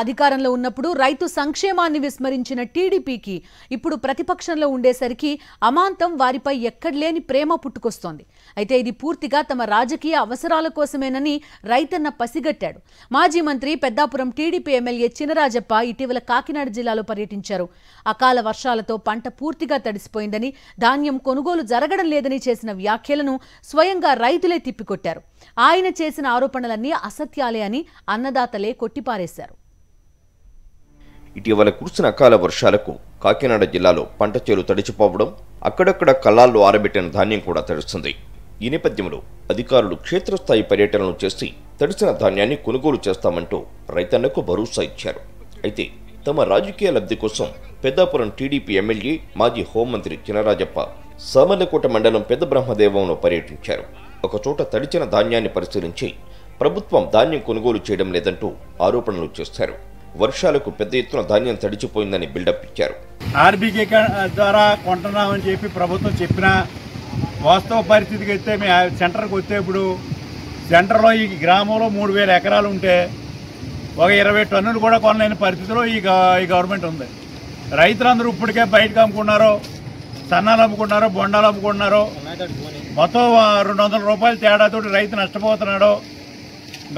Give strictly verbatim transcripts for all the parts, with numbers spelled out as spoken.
అధికారంలో ఉన్నప్పుడు రైతు సంక్షేమాన్ని విస్మరించిన టీడీపీకి ఇప్పుడు ప్రతిపక్షంలో ఉండేసరికి అమాంతం వారిపై ఎక్కడలేని ప్రేమ పుట్టుకొస్తోంది. అయితే ఇది పూర్తిగా తమ రాజకీయ అవసరాల కోసమేనని రైతన్న పసిగట్టాడు. మాజీ మంత్రి పెద్దాపురం టీడీపీ ఎమ్మెల్యే చినరాజప్ప ఇటీవల కాకినాడ జిల్లాలో పర్యటించారు. అకాల వర్షాలతో పంట పూర్తిగా తడిసిపోయిందని, ధాన్యం కొనుగోలు జరగడం లేదని చేసిన వ్యాఖ్యలను స్వయంగా రైతులే తిప్పికొట్టారు. ఆయన చేసిన ఆరోపణలన్నీ అసత్యాలే అని అన్నదాతలే కొట్టిపారేశారు. ఇటీవల కురిసిన అకాల వర్షాలకు కాకినాడ జిల్లాలో పంట చేలు తడిచిపోవడం, అక్కడక్కడ కళ్ళాల్లో ఆరబెట్టిన ధాన్యం కూడా తడుస్తుంది. ఈ నేపథ్యంలో అధికారులు క్షేత్రస్థాయి పర్యటనలు చేసి తడిసిన ధాన్యాన్ని కొనుగోలు చేస్తామంటూ రైతన్నకు భరోసా ఇచ్చారు. అయితే తమ రాజకీయ లబ్ధి కోసం పెద్దాపురం టీడీపీ ఎమ్మెల్యే మాజీ హోంమంత్రి చినరాజప్ప సామర్లకోట మండలం పెద్ద బ్రహ్మదేవంలో పర్యటించారు. ఒకచోట తడిచిన ధాన్యాన్ని పరిశీలించి ప్రభుత్వం ధాన్యం కొనుగోలు చేయడం లేదంటూ ఆరోపణలు చేశారు. వర్షాలకు పెద్ద ఎత్తున ధాన్యం తడిచిపోయిందని బిల్డప్ ఇచ్చారు. ఆర్బీకే ద్వారా కొంటున్నామని చెప్పి ప్రభుత్వం చెప్పినా వాస్తవ పరిస్థితికి అయితే మేము సెంటర్కి వస్తే ఇప్పుడు సెంటర్లో ఈ గ్రామంలో మూడు వేల ఎకరాలు ఉంటే ఒక ఇరవై టన్నులు కూడా కొనలేని పరిస్థితిలో ఈ ఈ గవర్నమెంట్ ఉంది. రైతులందరూ ఇప్పటికే బయటకు అమ్ముకున్నారో, సన్నాలు అమ్ముకున్నారో, బొండాలు అమ్ముకున్నారో, మొత్తం రెండు వందల రూపాయలు తేడాతో రైతు నష్టపోతున్నాడో,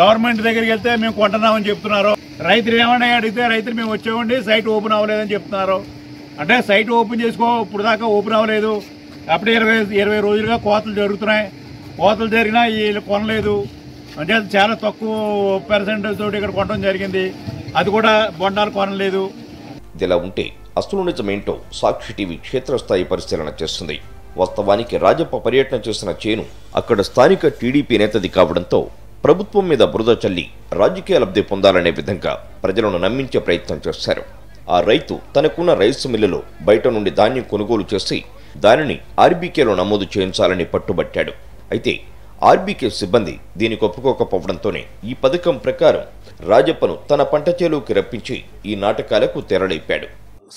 గవర్నమెంట్ దగ్గరికి వెళ్తే మేము కొంటున్నామని చెప్తున్నారు. రైతులు ఏమన్నా అడిగితే రైతులు మేము వచ్చేవండి సైట్ ఓపెన్ అవ్వలేదని చెప్తున్నారు. అంటే సైట్ ఓపెన్ చేసుకో ఇప్పుడు దాకా ఓపెన్ అవ్వలేదు, అప్పుడే ఇరవై ఇరవై రోజులుగా కోతలు జరుగుతున్నాయి, కోతలు జరిగినా వీళ్ళు కొనలేదు. అంటే చాలా తక్కువ పర్సెంటేజ్ తోటి ఇక్కడ కొనడం జరిగింది, అది కూడా బొండాలు కొనలేదు. ఇదిలా ఉంటే అసలు నిజమేంటో సాక్షి టీవీ క్షేత్రస్థాయి పరిశీలన చేస్తుంది. వాస్తవానికి రాజప్ప పర్యటన చేసిన చేను అక్కడ స్థానిక టీడీపీ నేతది కావడంతో ప్రభుత్వం మీద బురద చల్లి రాజకీయ లబ్ధి పొందాలనే విధంగా ప్రజలను నమ్మించే ప్రయత్నం చేశారు. ఆ రైతు తనకున్న రైస్ మిల్లులో బయట నుండి ధాన్యం కొనుగోలు చేసి దానిని ఆర్బీకేలో నమోదు చేయించాలని పట్టుబట్టాడు. అయితే ఆర్బీకే సిబ్బంది దీనికి ఒప్పుకోకపోవడంతోనే ఈ పథకం ప్రకారం రాజప్పను తన పంట చేలోకి రప్పించి ఈ నాటకాలకు తెరలేపాడు.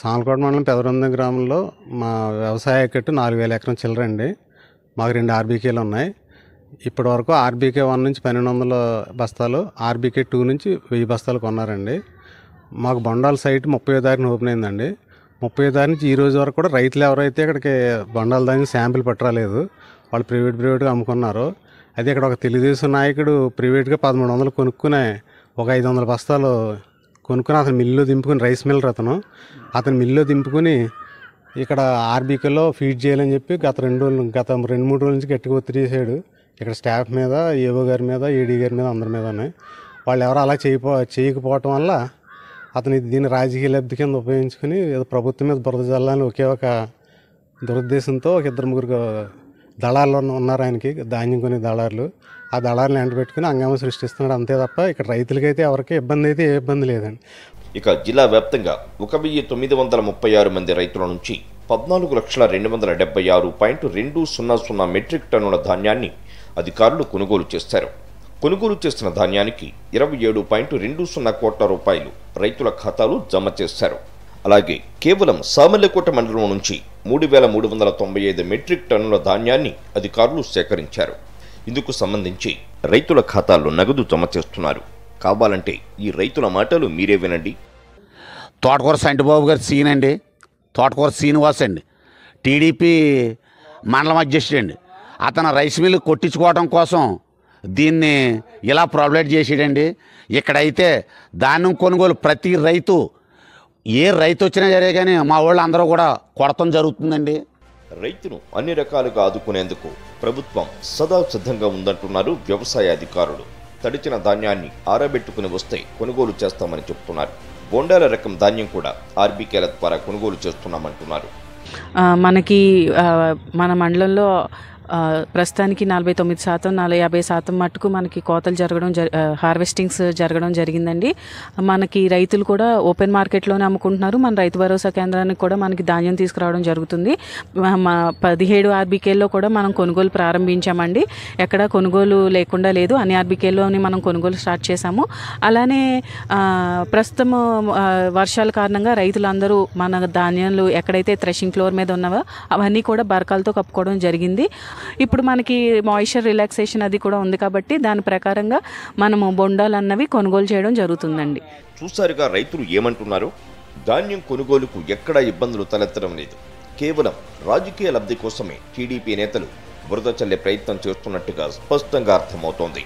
సామర్లకోట మండలం పెదరంద గ్రామంలో మా వ్యవసాయ కట్టు నాలుగు వేల ఎకరం చిల్లరండి. మాకు రెండు ఆర్బీకేలు ఉన్నాయి. ఇప్పటి వరకు ఆర్బీకే వన్ నుంచి పన్నెండు వందల బస్తాలు, ఆర్బీకే టూ నుంచి వెయ్యి బస్తాలు కొన్నారండి. మాకు బొండాల సైట్ ముప్పై తారీఖున ఓపెన్ అయిందండి. ముప్పై తారీఖు నుంచి ఈ రోజు వరకు కూడా రైతులు ఎవరైతే ఇక్కడికి బొండాల దానికి శాంపిల్ పట్టరాలేదు, వాళ్ళు ప్రైవేట్ ప్రైవేట్గా అమ్ముకున్నారు. అయితే ఇక్కడ ఒక తెలుగుదేశం నాయకుడు ప్రైవేట్గా పదమూడు వందలు కొనుక్కునే ఒక ఐదు వందల బస్తాలు కొనుక్కుని అతను మిల్లులో దింపుకుని, రైస్ మిల్లర్ అతను అతను మిల్లులో దింపుకుని ఇక్కడ ఆర్బీకేలో ఫీడ్ చేయాలని చెప్పి గత రెండు రోజులు గత రెండు మూడు రోజుల నుంచి గట్టిగా ఒత్తిడి చేశాడు. ఇక్కడ స్టాఫ్ మీద, ఏవో గారి మీద, ఏడీ గారి మీద, అందరి మీదనే. వాళ్ళు ఎవరో అలా చేయపో చేయకపోవటం వల్ల అతను దీన్ని రాజకీయ లబ్ధి కింద ఉపయోగించుకుని ఏదో ప్రభుత్వం మీద బురద జల్లని ఒకే ఒక దురుద్దేశంతో ఒక ఇద్దరు ముగ్గురు దళాలు ఉన్నారు ఆయనకి, ధాన్యం కొన్ని దళారులు. ఆ దళాలను ఎంట పెట్టుకుని హంగామా సృష్టిస్తున్నాడు అంతే తప్ప ఇక్కడ రైతులకైతే ఎవరికి ఇబ్బంది అయితే ఏ ఇబ్బంది లేదండి. ఇక జిల్లా వ్యాప్తంగా ఒక వెయ్యి తొమ్మిది వందల ముప్పై ఆరు మంది రైతుల నుంచి పద్నాలుగు లక్షల రెండు వందల డెబ్బై ఆరు పాయింట్ రెండు సున్నా సున్నా మెట్రిక్ టన్నుల ధాన్యాన్ని అధికారులు కొనుగోలు చేస్తారు. కొనుగోలు చేసిన ధాన్యానికి ఇరవై ఏడు పాయింట్ రెండు సున్నా కోట్ల రూపాయలు రైతుల ఖాతాలు జమ చేశారు. అలాగే కేవలం సామర్లకోట మండలం నుంచి మూడు వేల మూడు వందల తొంభై ఐదు మెట్రిక్ టన్నుల ధాన్యాన్ని అధికారులు సేకరించారు. ఇందుకు సంబంధించి రైతుల ఖాతాల్లో నగదు జమ చేస్తున్నారు. కావాలంటే ఈ రైతుల మాటలు మీరే వినండి. తోటకూర సంటిబాబు గారు సీన్ అండి, తోటకూర శ్రీనివాస్ అండి, టీడీపీ మండలం అధ్యక్షుడు అండి. అతను రైస్ మిల్లు కొట్టించుకోవడం కోసం దీన్ని ఇలా ప్రొవైడ్ చేసేయండి. ఇక్కడైతే ధాన్యం కొనుగోలు ప్రతి రైతు, ఏ రైతు వచ్చినా సరే కానీ మా వాళ్ళు అందరూ కూడా కొడతం జరుగుతుందండి. రైతును అన్ని రకాలుగా ఆదుకునేందుకు ప్రభుత్వం సదా సిద్ధంగా ఉందంటున్నారు వ్యవసాయ అధికారులు. తడిచిన ధాన్యాన్ని ఆరబెట్టుకుని వస్తే కొనుగోలు చేస్తామని చెప్తున్నారు. బొండాల రకం ధాన్యం కూడా ఆర్బీకేల ద్వారా కొనుగోలు చేస్తున్నామంటున్నారు. మనకి మన మండలంలో ప్రస్తుతానికి నలభై తొమ్మిది శాతం నలభై యాభై శాతం మట్టుకు మనకి కోతలు జరగడం జరి హార్వెస్టింగ్స్ జరగడం జరిగిందండి. మనకి రైతులు కూడా ఓపెన్ మార్కెట్లోనే అమ్ముకుంటున్నారు. మన రైతు భరోసా కేంద్రానికి కూడా మనకి ధాన్యం తీసుకురావడం జరుగుతుంది. మా పదిహేడు ఆర్బీకేల్లో కూడా మనం కొనుగోలు ప్రారంభించామండి. ఎక్కడ కొనుగోలు లేకుండా లేదు, అన్ని ఆర్బీకేల్లోనే మనం కొనుగోలు స్టార్ట్ చేశాము. అలానే ప్రస్తుతం వర్షాల కారణంగా రైతులందరూ మన ధాన్యాలు ఎక్కడైతే థ్రెషింగ్ ఫ్లోర్ మీద ఉన్నావో అవన్నీ కూడా బరకాలతో కప్పుకోవడం జరిగింది. ఇప్పుడు మనకి మాయిశ్చర్ రిలాక్సేషన్ అది కూడా ఉంది కాబట్టి దాని ప్రకారంగా మనము బొండాలు అన్నవి కొనుగోలు చేయడం జరుగుతుందండి. చూసారుగా రైతులు ఏమంటున్నారు? ధాన్యం కొనుగోలుకు ఎక్కడా ఇబ్బందులు తలెత్తడం లేదు. కేవలం రాజకీయ లబ్ధి కోసమే టీడీపీ నేతలు బురద చల్లే ప్రయత్నం చేస్తున్నట్టుగా స్పష్టంగా అర్థమవుతోంది.